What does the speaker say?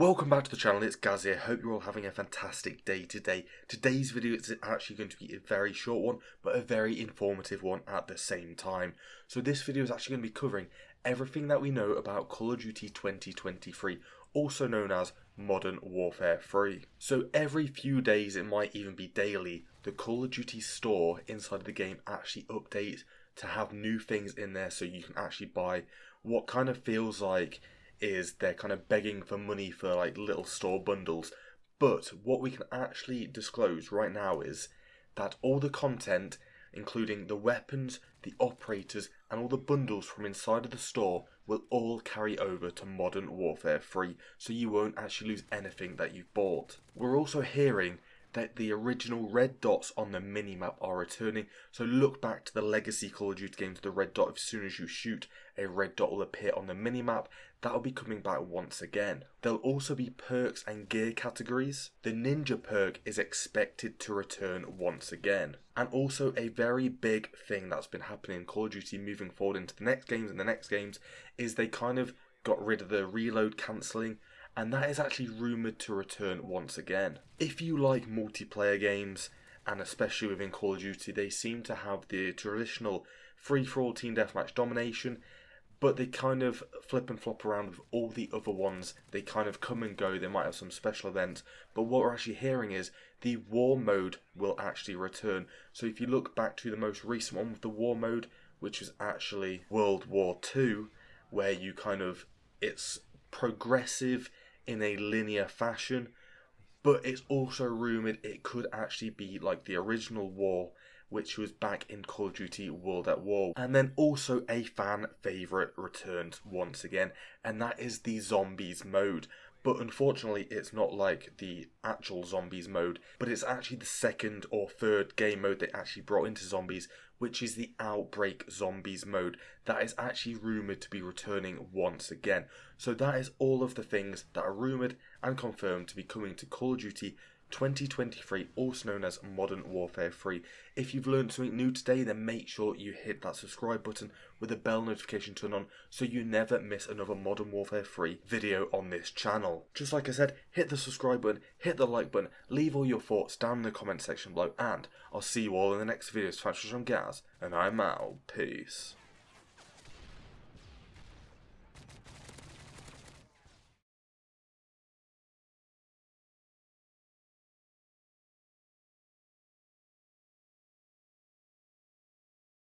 Welcome back to the channel, it's Gaz here. Hope you're all having a fantastic day today. Today's video is actually going to be a very short one, but a very informative one at the same time. So this video is actually going to be covering everything that we know about Call of Duty 2023, also known as Modern Warfare 3. So every few days, it might even be daily, the Call of Duty store inside of the game actually updates to have new things in there so you can actually buy what kind of feels like is they're kind of begging for money for like little store bundles. But what we can actually disclose right now is that all the content, including the weapons, the operators, and all the bundles from inside of the store will all carry over to Modern Warfare 3, so you won't actually lose anything that you've bought. We're also hearing that the original red dots on the minimap are returning, so look back to the legacy Call of Duty games, the red dot, as soon as you shoot, a red dot will appear on the minimap. That'll be coming back once again. There'll also be perks and gear categories. The ninja perk is expected to return once again. And also a very big thing that's been happening in Call of Duty moving forward into the next games is they kind of got rid of the reload cancelling, and that is actually rumoured to return once again. If you like multiplayer games, and especially within Call of Duty, they seem to have the traditional free-for-all team deathmatch domination, but they kind of flip and flop around with all the other ones. They kind of come and go. They might have some special events. But what we're actually hearing is the war mode will actually return. So if you look back to the most recent one with the war mode, which is actually World War II, where you kind of, it's progressive in a linear fashion, but it's also rumoured it could actually be like the original war, which was back in Call of Duty World at War. And then also a fan favourite returns once again, and that is the Zombies mode. But unfortunately, it's not like the actual Zombies mode, but it's actually the second or third game mode they actually brought into Zombies, which is the Outbreak Zombies mode. That is actually rumoured to be returning once again. So that is all of the things that are rumoured and confirmed to be coming to Call of Duty 2023, also known as Modern Warfare 3. If you've learned something new today, then make sure you hit that subscribe button with a bell notification turned on so you never miss another Modern Warfare 3 video on this channel. Just like I said, hit the subscribe button, hit the like button, leave all your thoughts down in the comment section below, and I'll see you all in the next video. Thanks for watching, Gaz, and I'm out. Peace.